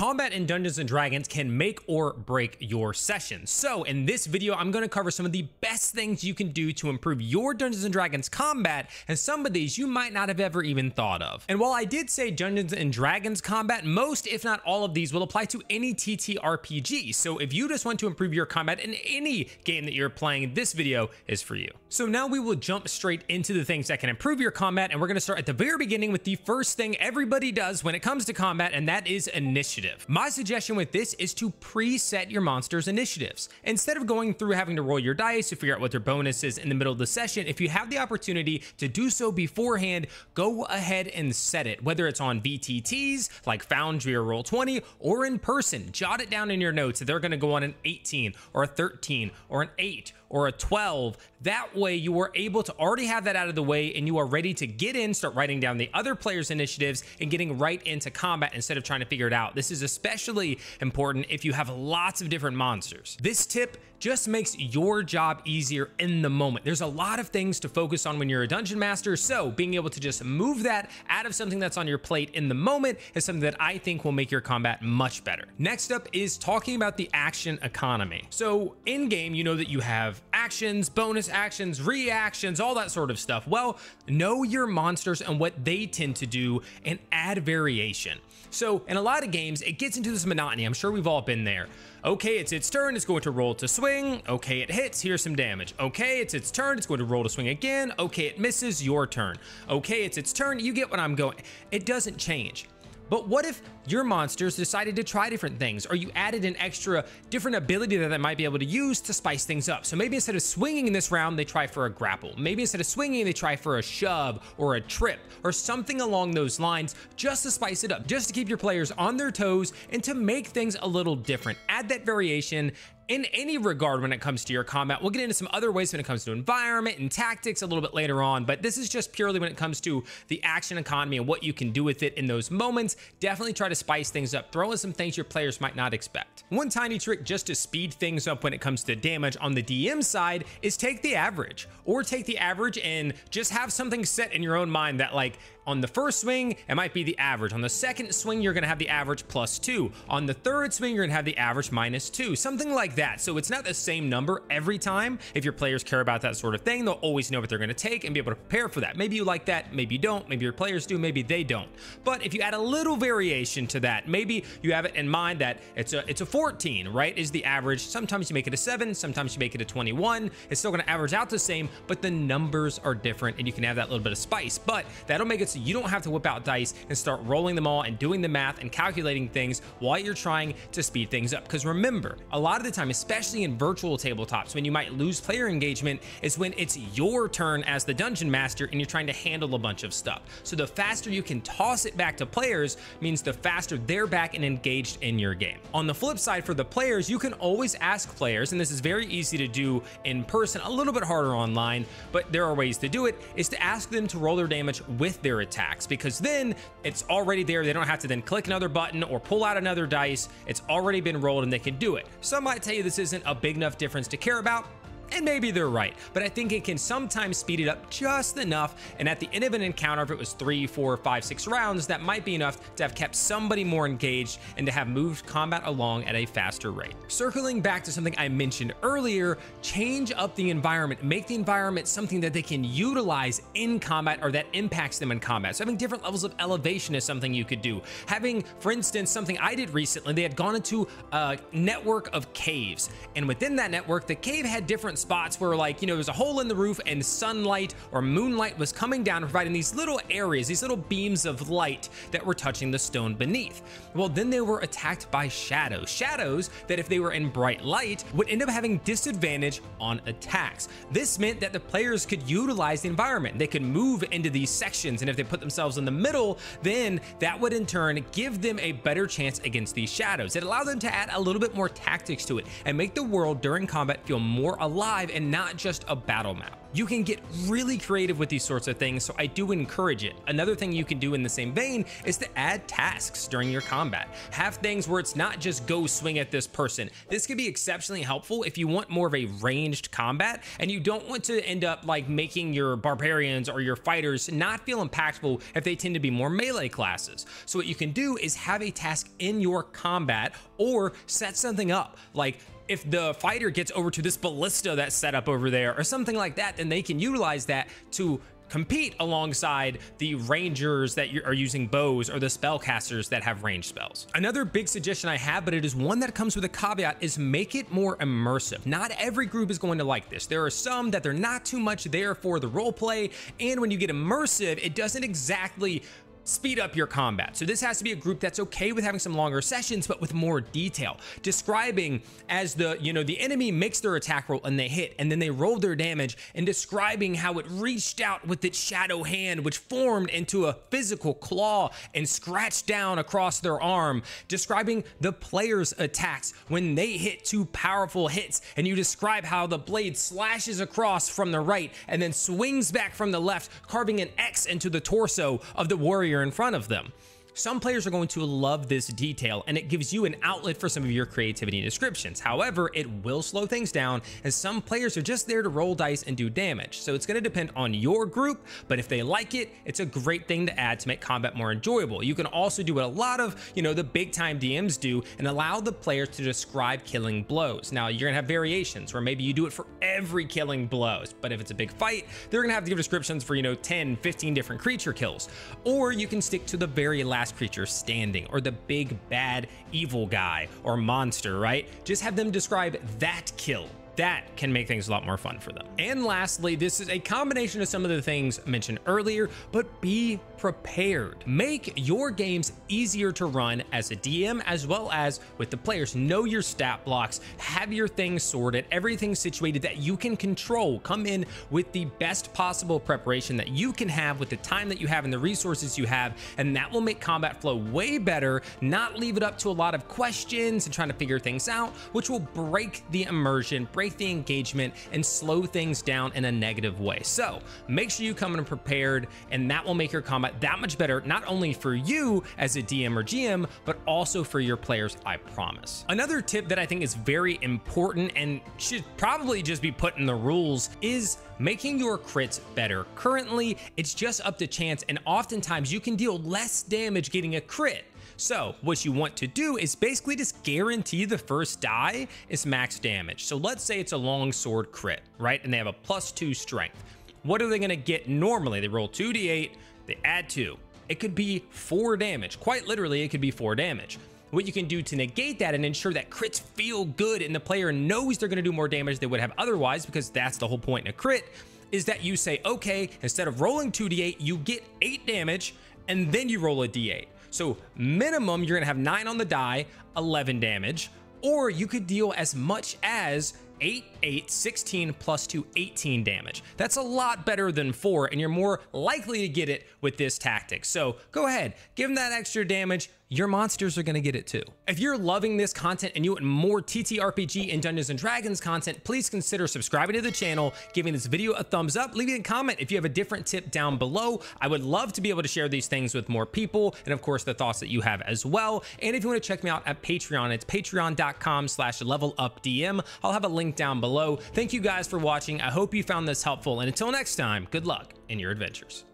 Combat in Dungeons & Dragons can make or break your session. So in this video, I'm going to cover some of the best things you can do to improve your Dungeons & Dragons combat, and some of these you might not have ever even thought of. And while I did say Dungeons & Dragons combat, most if not all of these will apply to any TTRPG. So if you just want to improve your combat in any game that you're playing, this video is for you. So now we will jump straight into the things that can improve your combat, and we're going to start at the very beginning with the first thing everybody does when it comes to combat, and that is initiative. My suggestion with this is to preset your monsters' initiatives. Instead of going through having to roll your dice to figure out what their bonus is in the middle of the session, if you have the opportunity to do so beforehand, go ahead and set it, whether it's on VTTs like Foundry or roll 20, or in person. Jot it down in your notes that they're going to go on an 18 or a 13 or an 8 or a 12. That way you are able to already have that out of the way, and you are ready to get in, start writing down the other players' initiatives and getting right into combat instead of trying to figure it out. This is especially important if you have lots of different monsters. This tip just makes your job easier in the moment. There's a lot of things to focus on when you're a dungeon master, so being able to just move that out of something that's on your plate in the moment is something that I think will make your combat much better. Next up is talking about the action economy. So in game, you know that you have actions, bonus actions, reactions, all that sort of stuff. Well, know your monsters and what they tend to do and add variation. So in a lot of games, it gets into this monotony. I'm sure we've all been there. Okay, it's its turn, it's going to roll to swing. Okay, it hits, here's some damage. Okay, it's its turn, it's going to roll to swing again. Okay, it misses, your turn. Okay, it's its turn, you get what I'm going. It doesn't change. But what if your monsters decided to try different things, or you added an extra different ability that they might be able to use to spice things up? So maybe instead of swinging in this round, they try for a grapple. Maybe instead of swinging, they try for a shove or a trip or something along those lines, just to spice it up, just to keep your players on their toes and to make things a little different. Add that variation in any regard when it comes to your combat. We'll get into some other ways when it comes to environment and tactics a little bit later on, but this is just purely when it comes to the action economy and what you can do with it in those moments. Definitely try to spice things up, throw in some things your players might not expect. One tiny trick just to speed things up when it comes to damage on the DM side is take the average, or take the average and just have something set in your own mind that, like, on the first swing, it might be the average. On the second swing, you're going to have the average +2. On the third swing, you're going to have the average -2, something like that. So it's not the same number every time. If your players care about that sort of thing, they'll always know what they're going to take and be able to prepare for that. Maybe you like that, maybe you don't, maybe your players do, maybe they don't. But if you add a little variation to that, maybe you have it in mind that it's a 14, right, is the average. Sometimes you make it a 7, sometimes you make it a 21. It's still going to average out the same, but the numbers are different, and you can have that little bit of spice. But that'll make it so you don't have to whip out dice and start rolling them all and doing the math and calculating things while you're trying to speed things up. Because remember, a lot of the time, especially in virtual tabletops, when you might lose player engagement is when it's your turn as the dungeon master and you're trying to handle a bunch of stuff. So the faster you can toss it back to players means the faster they're back and engaged in your game. On the flip side, for the players, you can always ask players, and this is very easy to do in person, a little bit harder online, but there are ways to do it, is to ask them to roll their damage with their attacks, because then it's already there. They don't have to then click another button or pull out another dice. It's already been rolled and they can do it. Some might tell you this isn't a big enough difference to care about, and maybe they're right, but I think it can sometimes speed it up just enough. And at the end of an encounter, if it was 3, 4, 5, 6 rounds, that might be enough to have kept somebody more engaged and to have moved combat along at a faster rate. Circling back to something I mentioned earlier, change up the environment. Make the environment something that they can utilize in combat or that impacts them in combat. So having different levels of elevation is something you could do. Having, for instance, something I did recently, they had gone into a network of caves, and within that network, the cave had different spots where, like, you know, there's a hole in the roof and sunlight or moonlight was coming down, providing these little areas, these little beams of light that were touching the stone beneath. Well, then they were attacked by shadows. Shadows that, if they were in bright light, would end up having disadvantage on attacks. This meant that the players could utilize the environment. They could move into these sections, and if they put themselves in the middle, then that would in turn give them a better chance against these shadows. It allowed them to add a little bit more tactics to it and make the world during combat feel more alive live and not just a battle map. You can get really creative with these sorts of things, so I do encourage it. Another thing you can do in the same vein is to add tasks during your combat. Have things where it's not just go swing at this person. This could be exceptionally helpful if you want more of a ranged combat and you don't want to end up like making your barbarians or your fighters not feel impactful if they tend to be more melee classes. So what you can do is have a task in your combat or set something up, like if the fighter gets over to this ballista that's set up over there or something like that, then they can utilize that to compete alongside the rangers that are using bows or the spellcasters that have ranged spells. Another big suggestion I have, but it is one that comes with a caveat, is make it more immersive. Not every group is going to like this. There are some that they're not too much there for the role play, and when you get immersive, it doesn't exactly speed up your combat. So this has to be a group that's okay with having some longer sessions, but with more detail, describing as the enemy makes their attack roll and they hit, and then they roll their damage, and describing how it reached out with its shadow hand, which formed into a physical claw and scratched down across their arm, describing the player's attacks when they hit two powerful hits, and you describe how the blade slashes across from the right and then swings back from the left, carving an X into the torso of the warrior in front of them. Some players are going to love this detail, and it gives you an outlet for some of your creativity and descriptions. However, it will slow things down, and some players are just there to roll dice and do damage. So it's going to depend on your group, but if they like it, it's a great thing to add to make combat more enjoyable. You can also do what a lot of, the big time DMs do and allow the players to describe killing blows. Now, you're going to have variations where maybe you do it for every killing blows, but if it's a big fight, they're going to have to give descriptions for, 10, 15 different creature kills, or you can stick to the very last creature standing or the big bad evil guy or monster, right? Just have them describe that kill. That can make things a lot more fun for them. And lastly, this is a combination of some of the things mentioned earlier, but be prepared. Make your games easier to run as a DM as well as with the players. Know your stat blocks, have your things sorted, everything situated that you can control. Come in with the best possible preparation that you can have with the time that you have and the resources you have, and that will make combat flow way better, not leave it up to a lot of questions and trying to figure things out, which will break the immersion, break the engagement, and slow things down in a negative way. So make sure you come in prepared, and that will make your combat that much better, not only for you as a DM or GM, but also for your players, I promise. Another tip that I think is very important and should probably just be put in the rules is making your crits better. Currently, it's just up to chance, and oftentimes you can deal less damage getting a crit. So what you want to do is basically just guarantee the first die is max damage. So let's say it's a longsword crit, right? And they have a +2 strength. What are they going to get normally? They roll 2d8, they add 2. It could be 4 damage. Quite literally, it could be 4 damage. What you can do to negate that and ensure that crits feel good and the player knows they're going to do more damage than they would have otherwise, because that's the whole point in a crit, is that you say, okay, instead of rolling 2d8, you get 8 damage, and then you roll a d8. So minimum, you're going to have 9 on the die, 11 damage, or you could deal as much as 8, 16 +2, 18 damage. That's a lot better than 4, and you're more likely to get it with this tactic. So go ahead, give them that extra damage. Your monsters are going to get it too. If you're loving this content and you want more TTRPG and Dungeons & Dragons content, please consider subscribing to the channel, giving this video a thumbs up, leaving a comment if you have a different tip down below. I would love to be able to share these things with more people, and of course the thoughts that you have as well. And if you want to check me out at Patreon, it's patreon.com/levelupdm. I'll have a link down below. Thank you guys for watching. I hope you found this helpful, and until next time, good luck in your adventures.